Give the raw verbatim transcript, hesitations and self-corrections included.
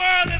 world is